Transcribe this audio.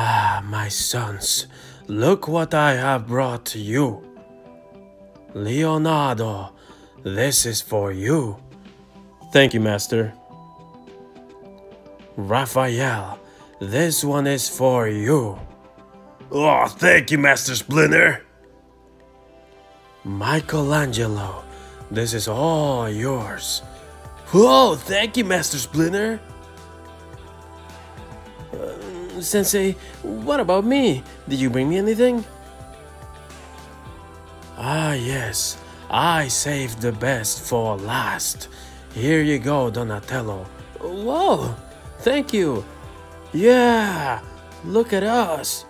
Ah, my sons, look what I have brought to you. Leonardo, this is for you. Thank you, Master. Raphael, this one is for you. Oh, thank you, Master Splinter. Michelangelo, this is all yours. Oh, thank you, Master Splinter. Sensei, what about me? Did you bring me anything? Ah, yes. I saved the best for last. Here you go, Donatello. Whoa, thank you. Yeah, look at us.